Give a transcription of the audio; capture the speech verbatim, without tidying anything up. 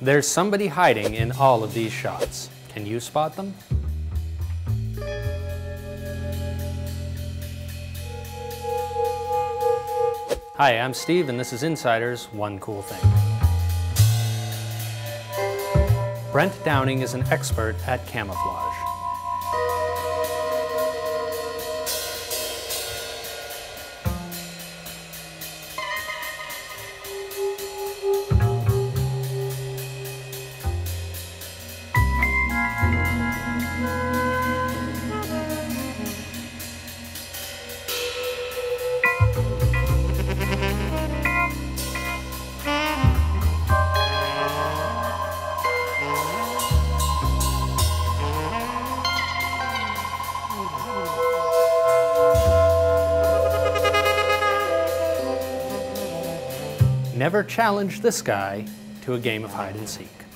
There's somebody hiding in all of these shots. Can you spot them? Hi, I'm Steve, and this is Insider's One Cool Thing. Brent Downing is an expert at camouflage. Never challenge this guy to a game of hide and seek.